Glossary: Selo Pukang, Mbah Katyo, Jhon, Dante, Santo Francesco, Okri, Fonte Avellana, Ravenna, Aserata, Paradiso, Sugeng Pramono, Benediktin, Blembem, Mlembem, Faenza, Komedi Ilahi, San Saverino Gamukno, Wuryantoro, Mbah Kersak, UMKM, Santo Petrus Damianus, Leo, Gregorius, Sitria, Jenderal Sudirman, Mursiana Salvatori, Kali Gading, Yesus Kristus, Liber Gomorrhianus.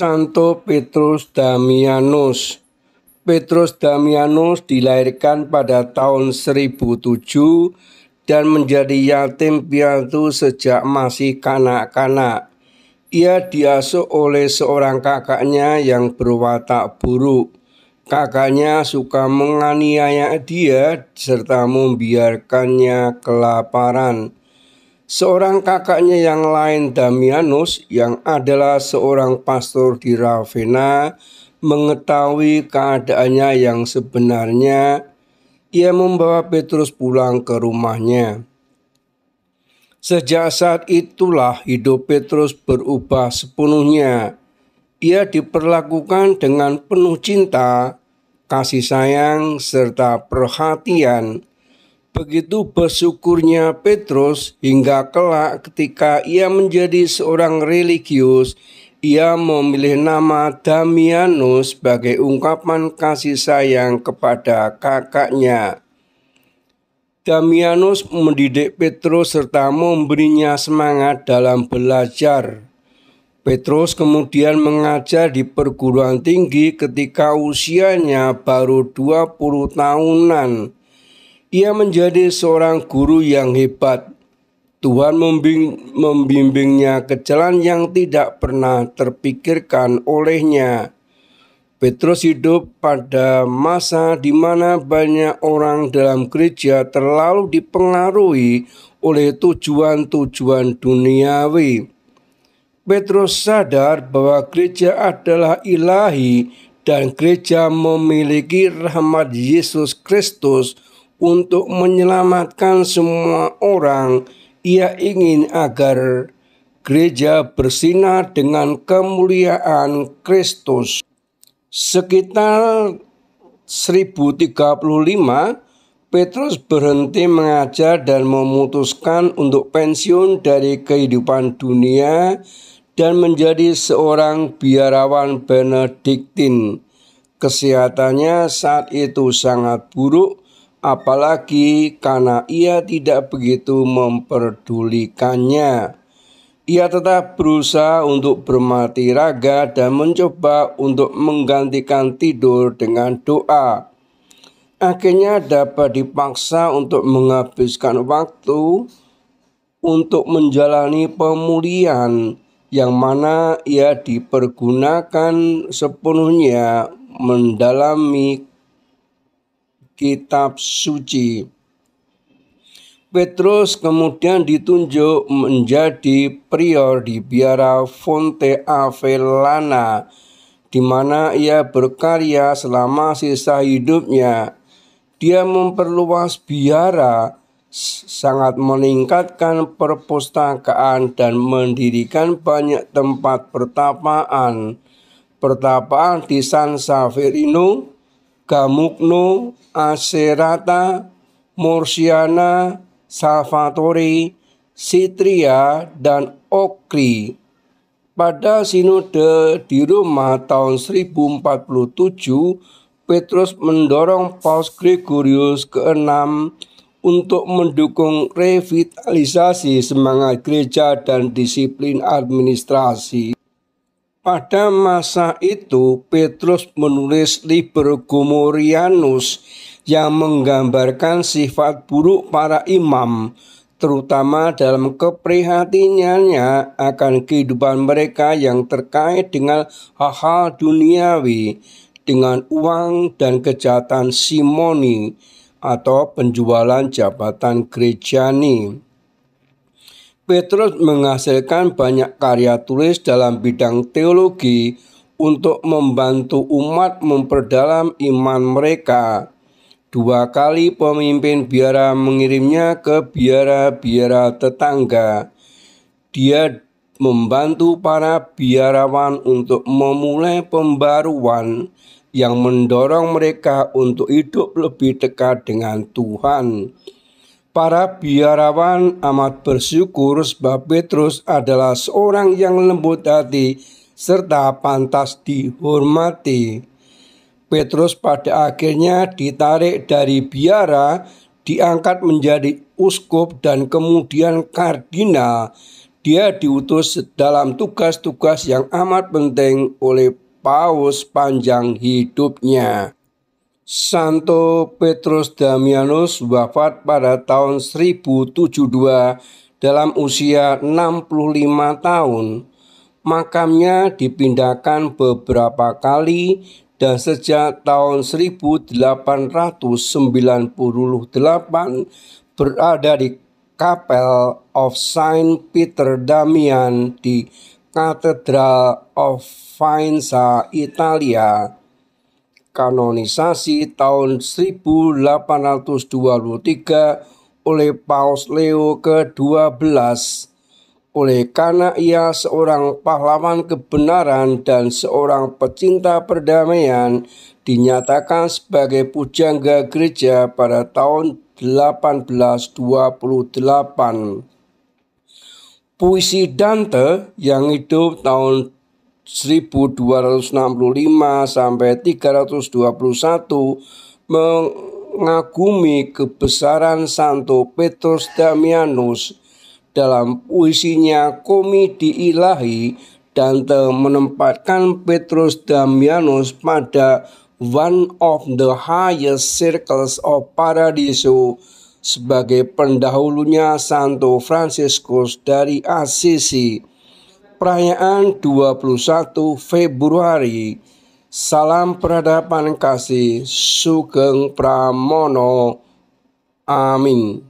Santo Petrus Damianus. Petrus Damianus dilahirkan pada tahun 1007 dan menjadi yatim piatu sejak masih kanak-kanak. Ia diasuh oleh seorang kakaknya yang berwatak buruk. Kakaknya suka menganiaya dia serta membiarkannya kelaparan. Seorang kakaknya yang lain, Damianus, yang adalah seorang pastor di Ravenna, mengetahui keadaannya yang sebenarnya. Ia membawa Petrus pulang ke rumahnya. Sejak saat itulah hidup Petrus berubah sepenuhnya. Ia diperlakukan dengan penuh cinta, kasih sayang, serta perhatian. Begitu bersyukurnya Petrus hingga kelak ketika ia menjadi seorang religius, ia memilih nama Damianus sebagai ungkapan kasih sayang kepada kakaknya. Damianus mendidik Petrus serta memberinya semangat dalam belajar. Petrus kemudian mengajar di perguruan tinggi ketika usianya baru 20 tahunan. Ia menjadi seorang guru yang hebat. Tuhan membimbingnya ke jalan yang tidak pernah terpikirkan olehnya. Petrus hidup pada masa di mana banyak orang dalam gereja terlalu dipengaruhi oleh tujuan-tujuan duniawi. Petrus sadar bahwa gereja adalah ilahi dan gereja memiliki rahmat Yesus Kristus untuk menyelamatkan semua orang. Ia ingin agar gereja bersinar dengan kemuliaan Kristus. Sekitar 1035, Petrus berhenti mengajar dan memutuskan untuk pensiun dari kehidupan dunia dan menjadi seorang biarawan Benediktin. Kesehatannya saat itu sangat buruk, apalagi karena ia tidak begitu memperdulikannya. Ia tetap berusaha untuk bermati raga dan mencoba untuk menggantikan tidur dengan doa. Akhirnya dapat dipaksa untuk menghabiskan waktu untuk menjalani pemulihan, yang mana ia dipergunakan sepenuhnya mendalami Kitab Suci. Petrus kemudian ditunjuk menjadi prior di biara Fonte Avellana, di mana ia berkarya selama sisa hidupnya. Dia memperluas biara, sangat meningkatkan perpustakaan dan mendirikan banyak tempat pertapaan. Pertapaan di San Saverino Gamukno, Aserata, Mursiana Salvatori, Sitria, dan Okri. Pada sinode di Roma tahun 1047, Petrus mendorong Paus Gregorius ke-6 untuk mendukung revitalisasi semangat gereja dan disiplin administrasi. Pada masa itu, Petrus menulis Liber Gomorrhianus yang menggambarkan sifat buruk para imam, terutama dalam keprihatinannya akan kehidupan mereka yang terkait dengan hal-hal duniawi, dengan uang dan kejahatan simoni atau penjualan jabatan gerejani. Petrus menghasilkan banyak karya tulis dalam bidang teologi untuk membantu umat memperdalam iman mereka. 2 kali pemimpin biara mengirimnya ke biara-biara tetangga. Dia membantu para biarawan untuk memulai pembaruan yang mendorong mereka untuk hidup lebih dekat dengan Tuhan. Para biarawan amat bersyukur sebab Petrus adalah seorang yang lembut hati serta pantas dihormati. Petrus pada akhirnya ditarik dari biara, diangkat menjadi uskup dan kemudian kardinal. Dia diutus dalam tugas-tugas yang amat penting oleh Paus panjang hidupnya. Santo Petrus Damianus wafat pada tahun 1072 dalam usia 65 tahun. Makamnya dipindahkan beberapa kali dan sejak tahun 1898 berada di Chapel of Saint Peter Damian di Katedral of Faenza, Italia. Kanonisasi tahun 1823 oleh Paus Leo ke-12. Oleh karena ia seorang pahlawan kebenaran dan seorang pecinta perdamaian, dinyatakan sebagai pujangga gereja pada tahun 1828. Puisi Dante yang hidup tahun 1265 sampai 321 mengagumi kebesaran Santo Petrus Damianus. Dalam puisinya Komedi Ilahi, Dante menempatkan Petrus Damianus pada one of the highest circles of Paradiso sebagai pendahulunya Santo Francesco dari Assisi. Perayaan 21 Februari. Salam peradaban kasih, Sugeng Pramono. Amin.